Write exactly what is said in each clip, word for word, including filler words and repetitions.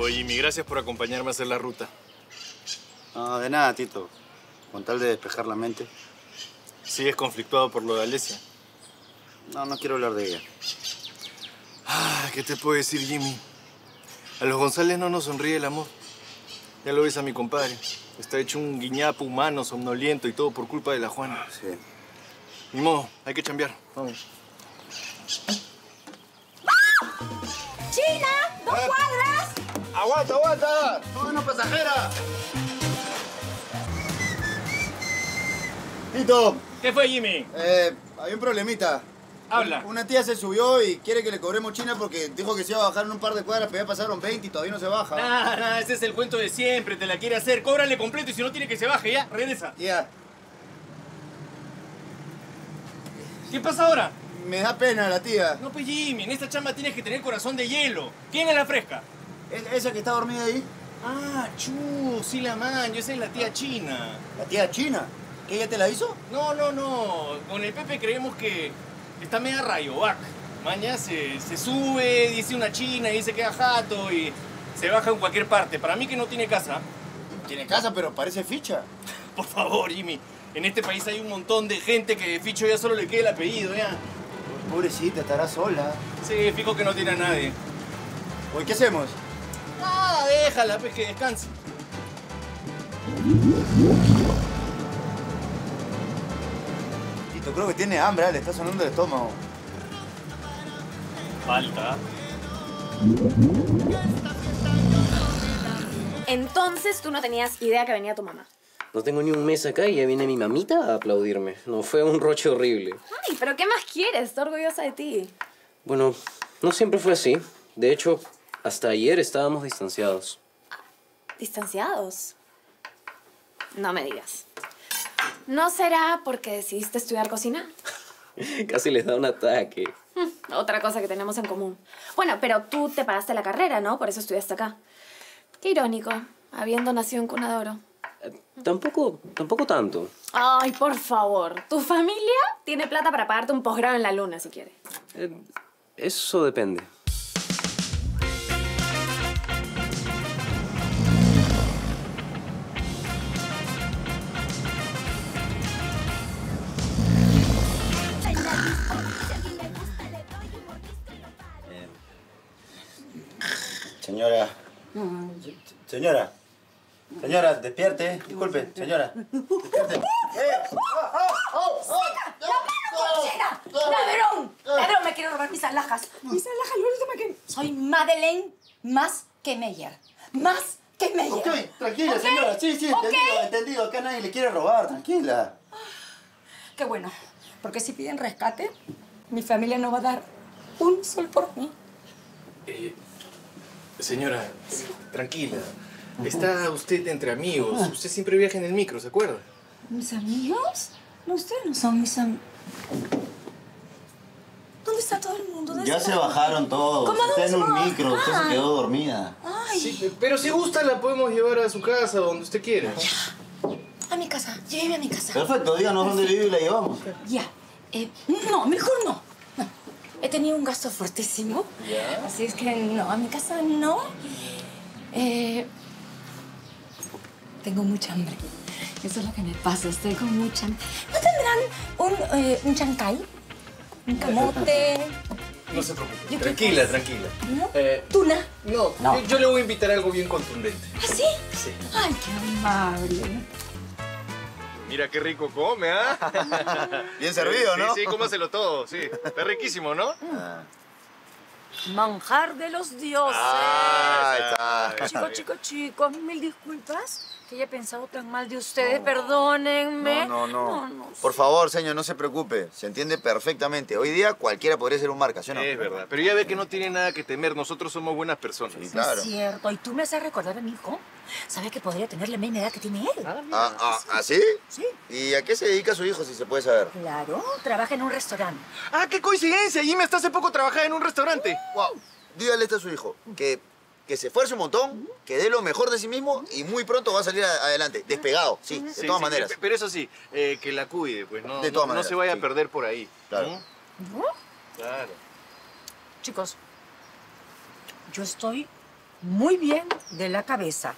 Oye, Jimmy, gracias por acompañarme a hacer la ruta. No, de nada, Tito. Con tal de despejar la mente. ¿Sigues conflictuado por lo de Alesia? No, no quiero hablar de ella. Ah, ¿qué te puedo decir, Jimmy? A los González no nos sonríe el amor. Ya lo ves a mi compadre. Está hecho un guiñapo humano, somnoliento y todo por culpa de la Juana. Sí. Ni modo, hay que chambear. Vamos. ¡China! ¡Dos eh. cuadras! ¡Aguanta, aguanta! ¡Tú una pasajera! Tito. ¿Qué fue, Jimmy? Eh, hay un problemita. Habla. Una tía se subió y quiere que le cobremos China porque dijo que se iba a bajar en un par de cuadras, pero ya pasaron veinte y todavía no se baja. Nah, nah, ese es el cuento de siempre, te la quiere hacer. Cóbrale completo y si no tiene que se baje, ya, regresa. Ya. ¿Qué pasa ahora? Me da pena la tía. No, pues Jimmy, en esta chamba tienes que tener corazón de hielo. ¿Quién es la fresca? ¿Es esa que está dormida ahí? Ah, chu, sí la manjo, esa es la tía China. ¿La tía China? ¿Que ella te la hizo? No, no, no. Con el Pepe creemos que... Está media rayovac. Mañana se, se sube, dice una china y se queda jato y se baja en cualquier parte. Para mí que no tiene casa. Tiene casa, pero parece ficha. Por favor, Jimmy. En este país hay un montón de gente que de ficho ya solo le queda el apellido, ya. Pobrecita, estará sola. Sí, fijo que no tiene a nadie. Oye, ¿qué hacemos? Nada, déjala, pues que descanse. Yo creo que tiene hambre, ¿eh? Le está sonando el estómago. Falta. Entonces tú no tenías idea que venía tu mamá. No tengo ni un mes acá y ya viene mi mamita a aplaudirme. No, fue un roche horrible. Ay, pero ¿qué más quieres? Estoy orgullosa de ti. Bueno, no siempre fue así. De hecho, hasta ayer estábamos distanciados. ¿Distanciados? No me digas. ¿No será porque decidiste estudiar cocina? Casi les da un ataque. Otra cosa que tenemos en común. Bueno, pero tú te pagaste la carrera, ¿no? Por eso estudiaste acá. Qué irónico, habiendo nacido en Cunadoro. Eh, tampoco, tampoco tanto. Ay, por favor. Tu familia tiene plata para pagarte un posgrado en la luna, si quiere. Eh, eso depende. Señora, señora, señora, despierte, disculpe, señora, despierte. ¡Eh! ¡Oh, oh, oh! ¡La mano, cochera! ¡Ladrón! ¡Ladrón! Me quiere robar mis alhajas. Mis alhajas, lo único que me... Soy Madeleine Mesquemeyer. Mesquemeyer. Ok, tranquila, okay. Señora. Sí, sí, okay. Entendido, entendido. Acá nadie le quiere robar, tranquila. Qué bueno, porque si piden rescate, mi familia no va a dar un sol por mí. Eh... Señora, sí. Tranquila. Está usted entre amigos. Usted siempre viaja en el micro, ¿se acuerda? ¿Mis amigos? No, ustedes no son mis amigos. ¿Dónde está todo el mundo? Ya está? Se bajaron todos. ¿Cómo está en un micro. Usted se quedó dormida. Ay. Sí, pero si gusta la podemos llevar a su casa, donde usted quiera. Ya. A mi casa. Lléveme a mi casa. Perfecto. Díganos dónde vive y la llevamos. Ya. Eh, no, mejor no. He tenido un gasto fuertísimo, yeah. Así es que no, a mi casa no. Eh, tengo mucha hambre, eso es lo que me pasa, estoy con mucha hambre. ¿No tendrán un, eh, un chancay? ¿Un camote? No se preocupe, tranquila, tranquila. ¿No? Eh, ¿Tuna? No, no. Yo, yo le voy a invitar algo bien contundente. ¿Ah, sí? Sí. Ay, qué amable. Mira qué rico come, ¿ah? ¿Eh? Bien servido, ¿no? Sí, sí, cómaselo todo, sí. Está riquísimo, ¿no? Manjar de los dioses. Ah, está. Chicos, chicos, chicos, mil disculpas que haya pensado tan mal de ustedes, no. Perdónenme. No, no, no, no, no. Por favor, señor, no se preocupe. Se entiende perfectamente. Hoy día cualquiera podría ser un marca, ¿sí o no? Es verdad. Pero ya ve que no tiene nada que temer. Nosotros somos buenas personas. Sí, claro. Es cierto. ¿Y tú me haces recordar a mi hijo? ¿Sabes que podría tener la misma edad que tiene él? Ah, ah, ah, ¿ah, sí? Sí. ¿Y a qué se dedica su hijo, si se puede saber? Claro, trabaja en un restaurante. ¡Ah, qué coincidencia! Jimmy hasta hace poco trabajaba en un restaurante. Uh. Wow. Dígale esto a su hijo, que, que se esfuerce un montón, que dé lo mejor de sí mismo y muy pronto va a salir a, adelante, despegado, sí, de sí, todas sí, maneras. Pero eso sí, eh, que la cuide, pues, no, de todas no, maneras, no se vaya sí. a perder por ahí. Claro. ¿Eh? ¿No? Claro. Chicos, yo estoy muy bien de la cabeza.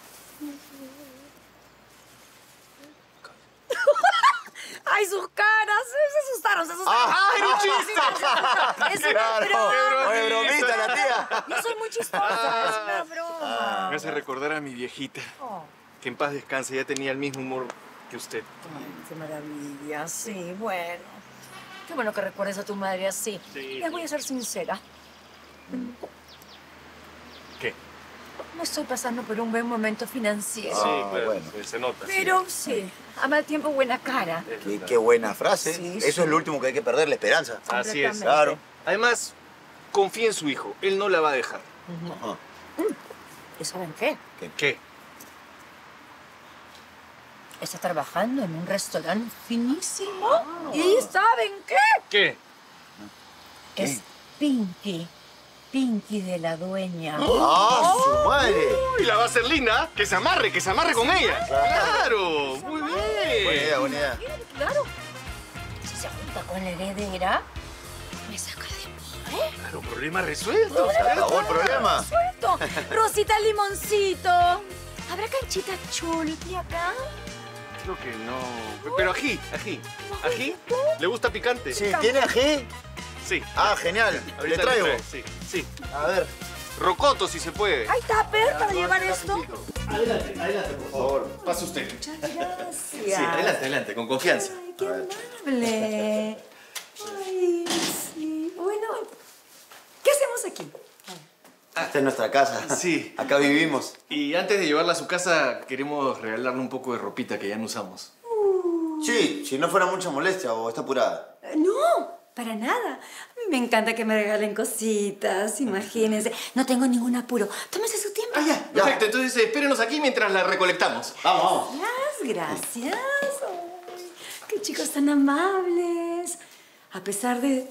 ¡Ay, sus caras! Se asustaron, se asustaron. Ah, ¡ay, un chiste! ¡Es una broma! ¡Oye, bromita la tía! No soy muy chistosa, ah, es una broma. Me hace recordar a mi viejita. Oh. Que en paz descanse, ya tenía el mismo humor que usted. Ay, ¡qué maravilla! Sí, bueno. Qué bueno que recuerdes a tu madre así. Sí. Les voy a ser sincera. ¿Qué? No estoy pasando por un buen momento financiero. Sí, ah, claro, bueno. Se nota. Pero sí, a mal tiempo, buena cara. Qué, qué buena frase. Sí, Eso sí. es lo último que hay que perder, la esperanza. Así es. Claro. Además, confía en su hijo. Él no la va a dejar. Uh-huh. Uh-huh. ¿Y saben qué? ¿Qué? ¿Qué? Está trabajando en un restaurante finísimo. Oh. ¿Y saben qué? ¿Qué? ¿Qué? Es Pinky. Pinky de la dueña. ¡Ah, ¡Oh! ¡Oh! su madre! Y la va a hacer linda. Que se amarre, que se amarre con ella. ¡Claro! ¡Muy bien! Buena idea, buena idea. Claro. Si se junta con la heredera, me saca de mí, ¿eh? Claro, problema resuelto. Se acabó el problema. Resuelto. Rosita Limoncito. ¿Habrá canchita chuli acá? Creo que no. Pero ají, ají. ¿Ají? ¿Le gusta picante? Sí, ¿tiene ají? Sí. Ah, genial. Le traigo. Sí, sí. A ver. Rocoto, si se puede. ¿Hay tupper para llevar esto? Adelante, adelante, por favor. Pase usted. Muchas gracias. Sí, adelante, adelante, con confianza. Ay, qué amable. Ay, sí. Bueno, ¿qué hacemos aquí? Esta es nuestra casa. Sí. Acá vivimos. Y antes de llevarla a su casa, queremos regalarle un poco de ropita que ya no usamos. Uh. Sí, si no fuera mucha molestia o está apurada. No. Para nada. A mí me encanta que me regalen cositas, imagínense. No tengo ningún apuro. Tómese su tiempo. Ah, ya, ya. Perfecto, entonces espérenos aquí mientras la recolectamos. Vamos, vamos. Gracias, gracias. Ay, qué chicos tan amables. A pesar de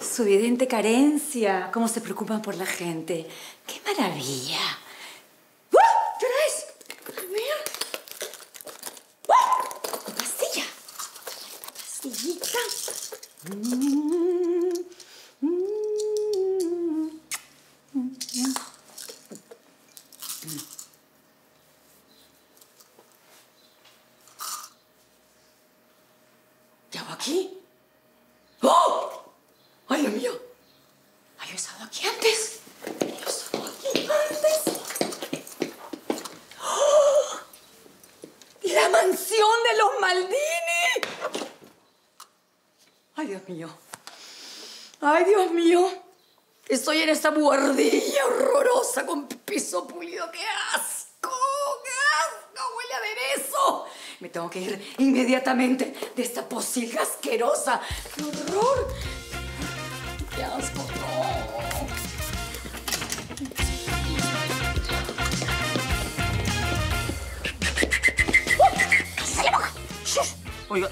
su evidente carencia, cómo se preocupan por la gente. ¡Qué maravilla! ¡Uh! ¿Qué hora es? A ver. ¡Uh! ¡Pastilla! ¡Pastillita! ¿Qué hago aquí? ¡Oh! ¡Ay, Dios mío! ¡Ay, yo he estado aquí antes! ¡Yo he estado aquí antes! ¡Oh! ¡La mansión de los Maldini! ¡Ay, Dios mío! ¡Ay, Dios mío! Estoy en esta buhardilla horrorosa con piso pulido. ¡Qué asco! ¡Qué asco! ¡Huele a berezo! Me tengo que ir inmediatamente de esta posilga asquerosa. ¡Qué horror! ¡Qué asco! ¡No! Oiga,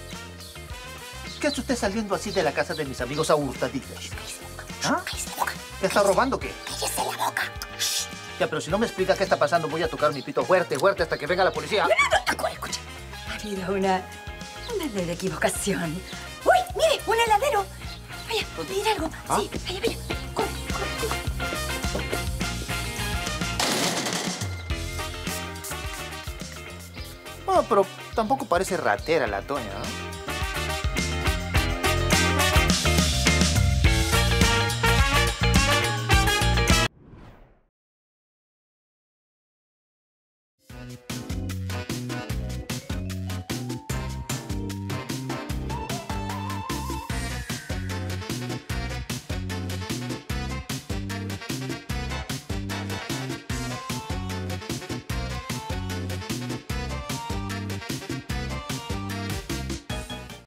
¿qué hace usted saliendo así de la casa de mis amigos a hurtadillas? ¿Ah? ¿Te está robando o qué? ¡Cállese la boca! Ya, pero si no me explica qué está pasando, voy a tocar mi pito fuerte, fuerte, hasta que venga la policía. No, no, no, escucha, escucha. Ha habido una... una leve equivocación. ¡Uy, mire! ¡Un heladero! Vaya, pedir algo. ¿Ah? Sí, vaya, vaya. Corre, corre, corre. Bueno, pero tampoco parece ratera la Toña, ¿no? We'll be right back.